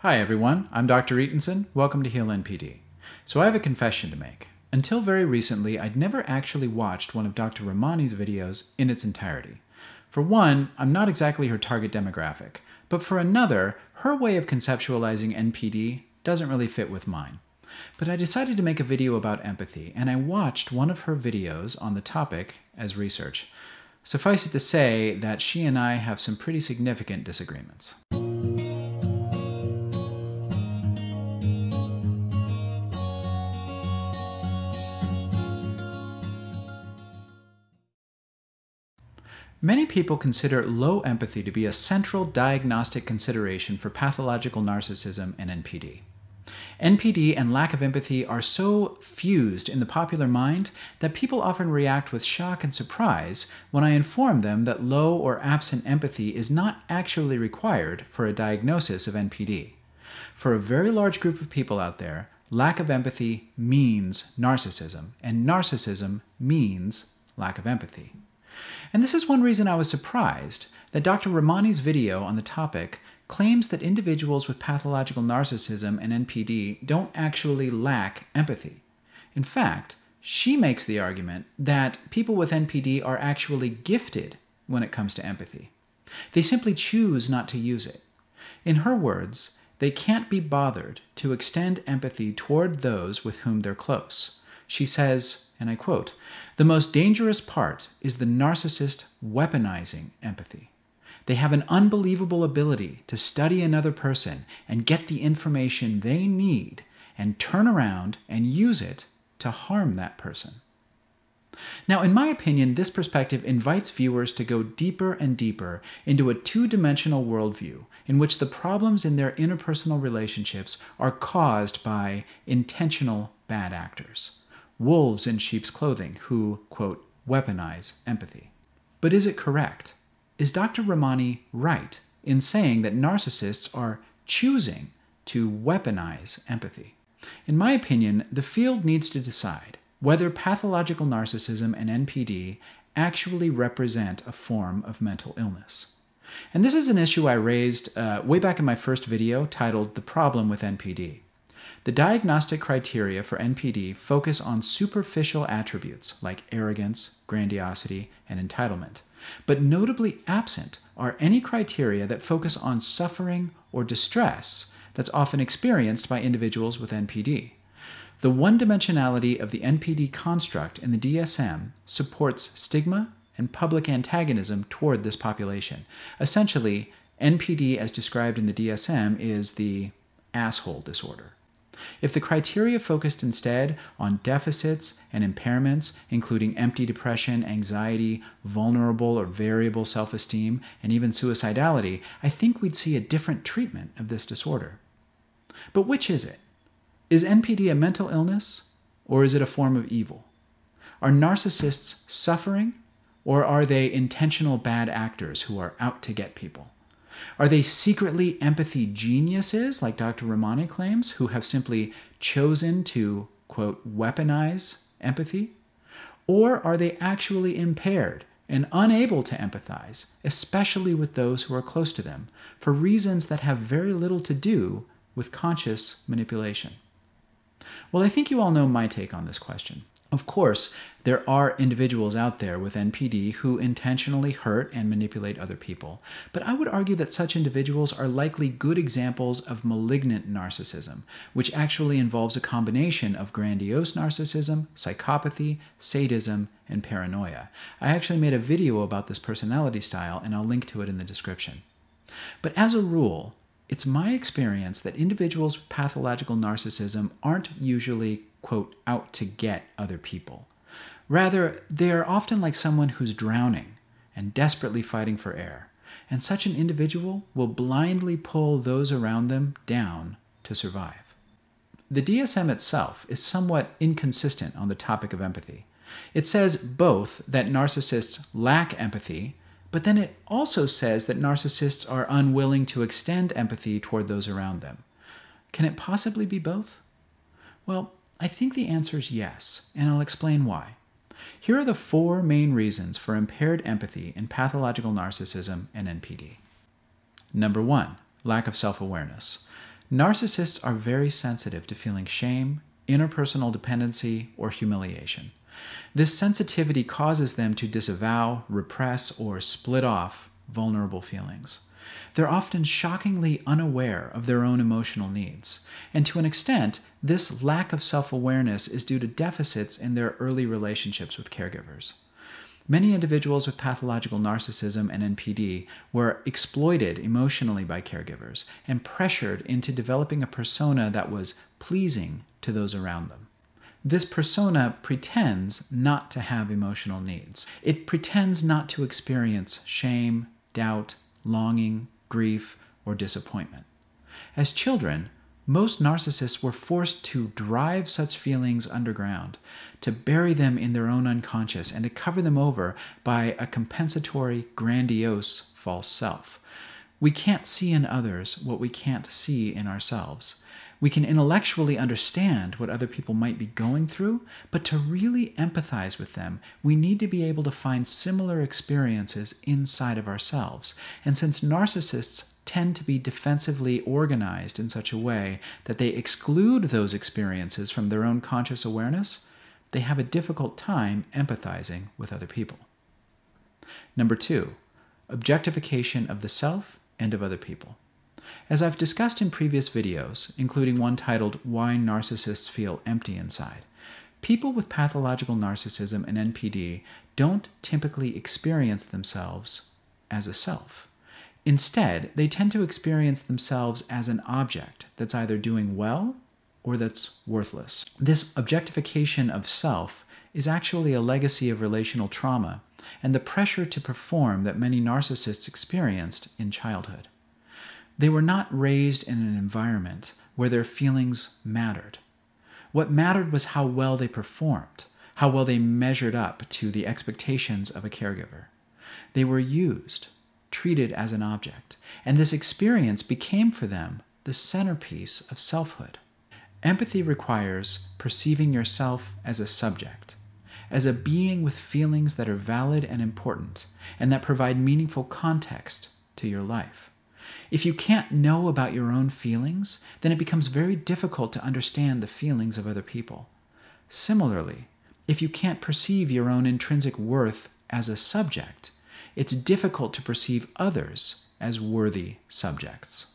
Hi everyone, I'm Dr. Ettensohn. Welcome to Heal NPD. So I have a confession to make. Until very recently, I'd never actually watched one of Dr. Ramani's videos in its entirety. For one, I'm not exactly her target demographic, but for another, her way of conceptualizing NPD doesn't really fit with mine. But I decided to make a video about empathy, and I watched one of her videos on the topic as research. Suffice it to say that she and I have some pretty significant disagreements. Many people consider low empathy to be a central diagnostic consideration for pathological narcissism and NPD. NPD and lack of empathy are so fused in the popular mind that people often react with shock and surprise when I inform them that low or absent empathy is not actually required for a diagnosis of NPD. For a very large group of people out there, lack of empathy means narcissism, and narcissism means lack of empathy. And this is one reason I was surprised that Dr. Ramani's video on the topic claims that individuals with pathological narcissism and NPD don't actually lack empathy. In fact, she makes the argument that people with NPD are actually gifted when it comes to empathy. They simply choose not to use it. In her words, they can't be bothered to extend empathy toward those with whom they're close. She says, and I quote, "The most dangerous part is the narcissist weaponizing empathy. They have an unbelievable ability to study another person and get the information they need and turn around and use it to harm that person." Now, in my opinion, this perspective invites viewers to go deeper and deeper into a two-dimensional worldview in which the problems in their interpersonal relationships are caused by intentional bad actors. Wolves in sheep's clothing who, quote, weaponize empathy. But is it correct? Is Dr. Ramani right in saying that narcissists are choosing to weaponize empathy? In my opinion, the field needs to decide whether pathological narcissism and NPD actually represent a form of mental illness. And this is an issue I raised way back in my first video titled "The Problem with NPD." The diagnostic criteria for NPD focus on superficial attributes like arrogance, grandiosity, and entitlement, but notably absent are any criteria that focus on suffering or distress that's often experienced by individuals with NPD. The one-dimensionality of the NPD construct in the DSM supports stigma and public antagonism toward this population. Essentially, NPD as described in the DSM is the asshole disorder. If the criteria focused instead on deficits and impairments, including empty depression, anxiety, vulnerable or variable self-esteem, and even suicidality, I think we'd see a different treatment of this disorder. But which is it? Is NPD a mental illness, or is it a form of evil? Are narcissists suffering, or are they intentional bad actors who are out to get people? Are they secretly empathy geniuses, like Dr. Ramani claims, who have simply chosen to, quote, weaponize empathy? Or are they actually impaired and unable to empathize, especially with those who are close to them, for reasons that have very little to do with conscious manipulation? Well, I think you all know my take on this question. Of course, there are individuals out there with NPD who intentionally hurt and manipulate other people, but I would argue that such individuals are likely good examples of malignant narcissism, which actually involves a combination of grandiose narcissism, psychopathy, sadism, and paranoia. I actually made a video about this personality style, and I'll link to it in the description. But as a rule, it's my experience that individuals with pathological narcissism aren't usually, quote, out to get other people. Rather, they are often like someone who's drowning and desperately fighting for air, and such an individual will blindly pull those around them down to survive. The DSM itself is somewhat inconsistent on the topic of empathy. It says both that narcissists lack empathy, but then it also says that narcissists are unwilling to extend empathy toward those around them. Can it possibly be both? Well, I think the answer is yes, and I'll explain why. Here are the four main reasons for impaired empathy in pathological narcissism and NPD. Number one, lack of self-awareness. Narcissists are very sensitive to feeling shame, interpersonal dependency, or humiliation. This sensitivity causes them to disavow, repress, or split off vulnerable feelings. They're often shockingly unaware of their own emotional needs, and to an extent, this lack of self-awareness is due to deficits in their early relationships with caregivers. Many individuals with pathological narcissism and NPD were exploited emotionally by caregivers and pressured into developing a persona that was pleasing to those around them. This persona pretends not to have emotional needs. It pretends not to experience shame, doubt, longing, grief, or disappointment. As children, most narcissists were forced to drive such feelings underground, to bury them in their own unconscious, and to cover them over by a compensatory, grandiose false self. We can't see in others what we can't see in ourselves. We can intellectually understand what other people might be going through, but to really empathize with them, we need to be able to find similar experiences inside of ourselves. And since narcissists tend to be defensively organized in such a way that they exclude those experiences from their own conscious awareness, they have a difficult time empathizing with other people. Number two, objectification of the self and of other people. As I've discussed in previous videos, including one titled "Why Narcissists Feel Empty Inside," people with pathological narcissism and NPD don't typically experience themselves as a self. Instead, they tend to experience themselves as an object that's either doing well or that's worthless. This objectification of self is actually a legacy of relational trauma and the pressure to perform that many narcissists experienced in childhood. They were not raised in an environment where their feelings mattered. What mattered was how well they performed, how well they measured up to the expectations of a caregiver. They were used, treated as an object, and this experience became for them the centerpiece of selfhood. Empathy requires perceiving yourself as a subject, as a being with feelings that are valid and important, and that provide meaningful context to your life. If you can't know about your own feelings, then it becomes very difficult to understand the feelings of other people. Similarly, if you can't perceive your own intrinsic worth as a subject, it's difficult to perceive others as worthy subjects.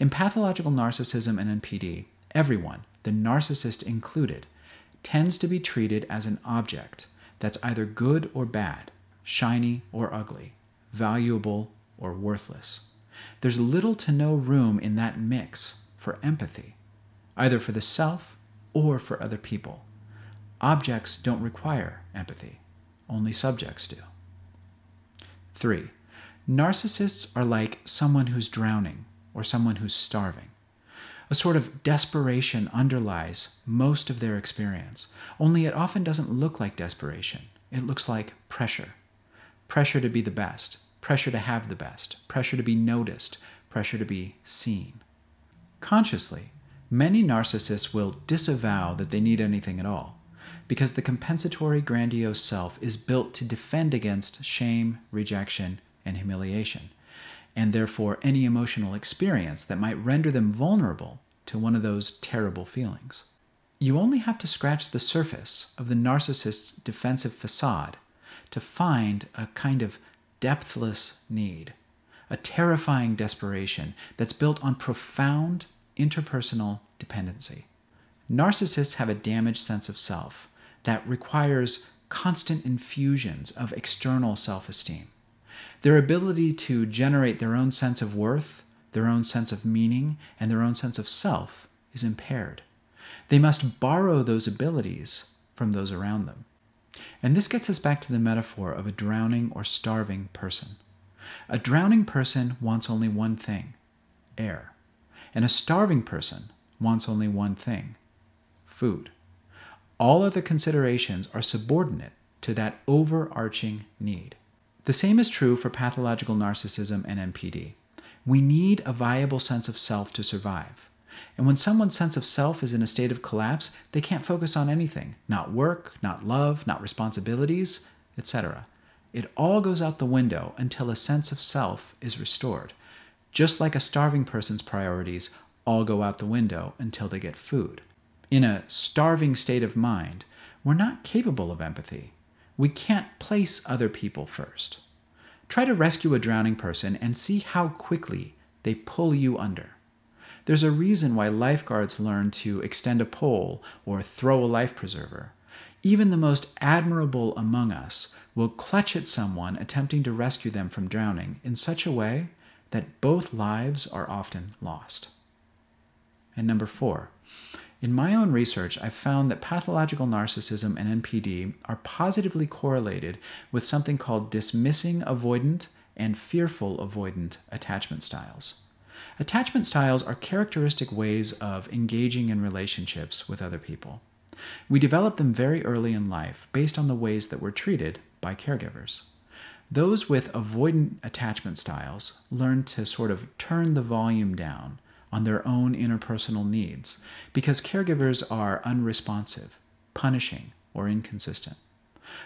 In pathological narcissism and NPD, everyone, the narcissist included, tends to be treated as an object that's either good or bad, shiny or ugly, valuable or worthless. There's little to no room in that mix for empathy, either for the self or for other people. Objects don't require empathy. Only subjects do. 3. Narcissists are like someone who's drowning or someone who's starving. A sort of desperation underlies most of their experience, only it often doesn't look like desperation. It looks like pressure. Pressure to be the best. Pressure to have the best, pressure to be noticed, pressure to be seen. Consciously, many narcissists will disavow that they need anything at all, because the compensatory grandiose self is built to defend against shame, rejection, and humiliation, and therefore any emotional experience that might render them vulnerable to one of those terrible feelings. You only have to scratch the surface of the narcissist's defensive facade to find a kind of depthless need, a terrifying desperation that's built on profound interpersonal dependency. Narcissists have a damaged sense of self that requires constant infusions of external self-esteem. Their ability to generate their own sense of worth, their own sense of meaning, and their own sense of self is impaired. They must borrow those abilities from those around them. And this gets us back to the metaphor of a drowning or starving person. A drowning person wants only one thing, air. And a starving person wants only one thing, food. All other considerations are subordinate to that overarching need. The same is true for pathological narcissism and NPD. We need a viable sense of self to survive. And when someone's sense of self is in a state of collapse, they can't focus on anything. Not work, not love, not responsibilities, etc. It all goes out the window until a sense of self is restored. Just like a starving person's priorities all go out the window until they get food. In a starving state of mind, we're not capable of empathy. We can't place other people first. Try to rescue a drowning person and see how quickly they pull you under. There's a reason why lifeguards learn to extend a pole or throw a life preserver. Even the most admirable among us will clutch at someone attempting to rescue them from drowning in such a way that both lives are often lost. And number four, in my own research, I've found that pathological narcissism and NPD are positively correlated with something called dismissing avoidant and fearful avoidant attachment styles. Attachment styles are characteristic ways of engaging in relationships with other people. We develop them very early in life based on the ways that we're treated by caregivers. Those with avoidant attachment styles learn to sort of turn the volume down on their own interpersonal needs because caregivers are unresponsive, punishing, or inconsistent.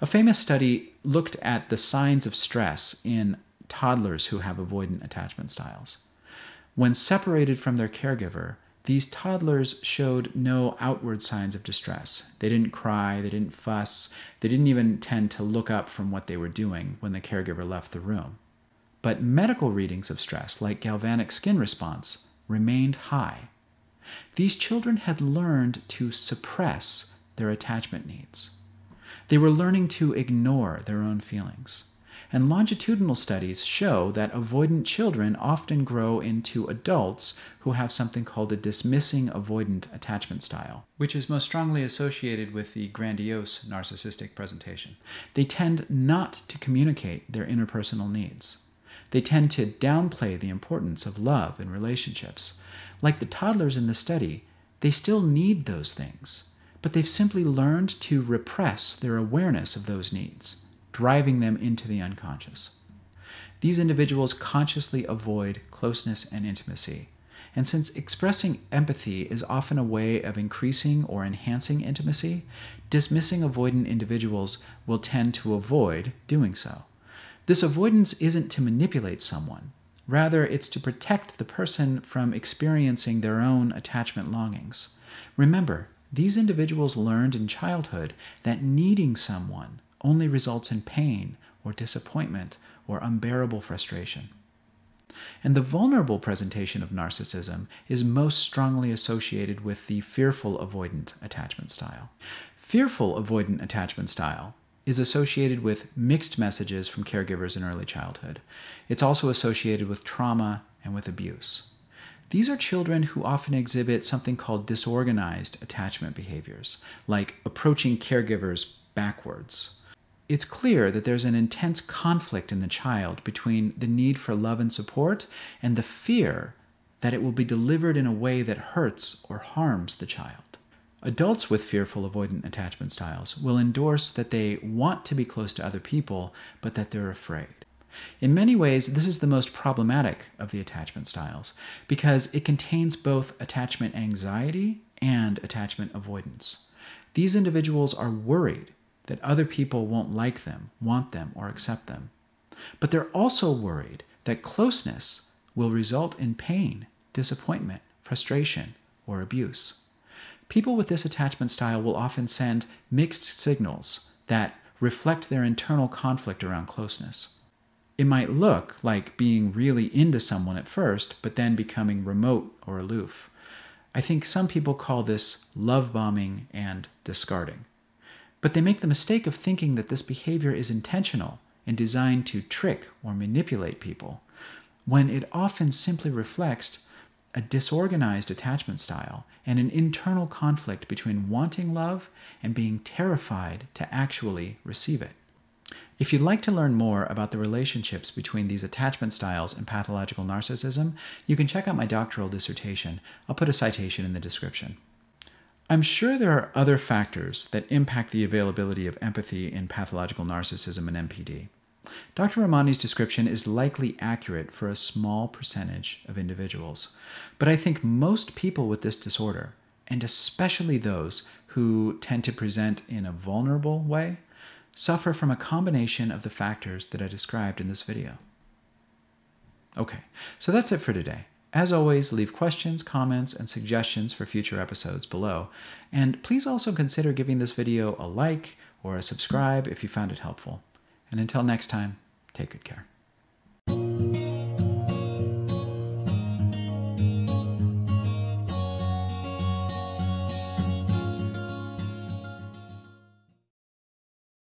A famous study looked at the signs of stress in toddlers who have avoidant attachment styles. When separated from their caregiver, these toddlers showed no outward signs of distress. They didn't cry, they didn't fuss, they didn't even tend to look up from what they were doing when the caregiver left the room. But medical readings of stress, like galvanic skin response, remained high. These children had learned to suppress their attachment needs. They were learning to ignore their own feelings. And longitudinal studies show that avoidant children often grow into adults who have something called a dismissing avoidant attachment style, which is most strongly associated with the grandiose narcissistic presentation. They tend not to communicate their interpersonal needs. They tend to downplay the importance of love and relationships. Like the toddlers in the study, they still need those things, but they've simply learned to repress their awareness of those needs, driving them into the unconscious. These individuals consciously avoid closeness and intimacy. And since expressing empathy is often a way of increasing or enhancing intimacy, dismissing avoidant individuals will tend to avoid doing so. This avoidance isn't to manipulate someone. Rather, it's to protect the person from experiencing their own attachment longings. Remember, these individuals learned in childhood that needing someone only results in pain or disappointment or unbearable frustration. And the vulnerable presentation of narcissism is most strongly associated with the fearful avoidant attachment style. Fearful avoidant attachment style is associated with mixed messages from caregivers in early childhood. It's also associated with trauma and with abuse. These are children who often exhibit something called disorganized attachment behaviors, like approaching caregivers backwards. It's clear that there's an intense conflict in the child between the need for love and support and the fear that it will be delivered in a way that hurts or harms the child. Adults with fearful avoidant attachment styles will endorse that they want to be close to other people, but that they're afraid. In many ways, this is the most problematic of the attachment styles because it contains both attachment anxiety and attachment avoidance. These individuals are worried that other people won't like them, want them, or accept them. But they're also worried that closeness will result in pain, disappointment, frustration, or abuse. People with this attachment style will often send mixed signals that reflect their internal conflict around closeness. It might look like being really into someone at first, but then becoming remote or aloof. I think some people call this love bombing and discarding. But they make the mistake of thinking that this behavior is intentional and designed to trick or manipulate people, when it often simply reflects a disorganized attachment style and an internal conflict between wanting love and being terrified to actually receive it. If you'd like to learn more about the relationships between these attachment styles and pathological narcissism, you can check out my doctoral dissertation. I'll put a citation in the description. I'm sure there are other factors that impact the availability of empathy in pathological narcissism and NPD. Dr. Ramani's description is likely accurate for a small percentage of individuals, but I think most people with this disorder, and especially those who tend to present in a vulnerable way, suffer from a combination of the factors that I described in this video. Okay, so that's it for today. As always, leave questions, comments, and suggestions for future episodes below. And please also consider giving this video a like or a subscribe if you found it helpful. And until next time, take good care.